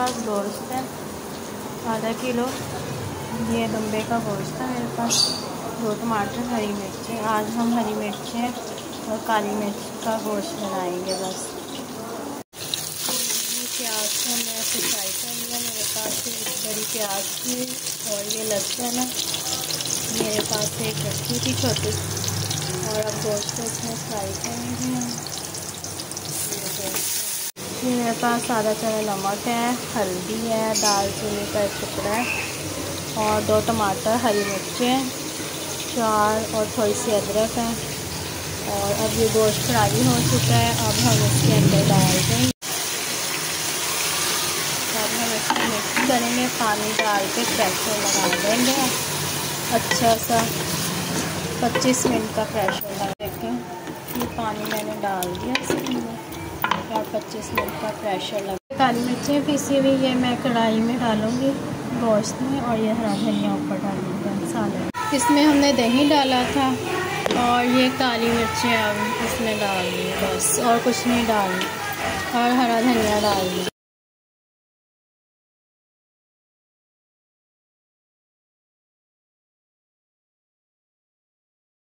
पास गोश्त है 1/2 किलो, ये दुम्बे का गोश्त है मेरे पास, 2 टमाटर, हरी मिर्चें। आज हम हरी मिर्चें और काली मिर्च का गोश्त बनाएंगे। बस प्याज को मैं फ्राई कर लिया, मेरे पास एक बड़ी प्याज थी और ये लहसुन है, मेरे पास एक गट्ठी थी छोटी। और अब गोश्त को इसमें फ्राई करेंगे हम। मेरे पास सादा चना नमक है, हल्दी है, दालचीनी का एक टुकड़ा है और 2 टमाटर, हरी मिर्चें 4 और थोड़ी सी अदरक है। और अब ये गोश्त फ्राई हो चुका है, अब हम इसके अंदर डाल देंगे। अब हम इसको मिक्स करेंगे, पानी डाल के प्रेशर लगा देंगे अच्छा सा, 25 मिनट का प्रेशर लगा। ये पानी मैंने डाल दिया इसमें और 25 मिनट का प्रेशर लगा। काली मिर्चें पीसी हुई ये मैं कढ़ाई में डालूँगी गोश्त में, और ये हरा धनिया ऊपर डालूँगा मसाले। इसमें हमने दही डाला था और ये काली मिर्चें अब इसमें डाल दी बस, और कुछ नहीं डाली, और हरा धनिया डाल दी।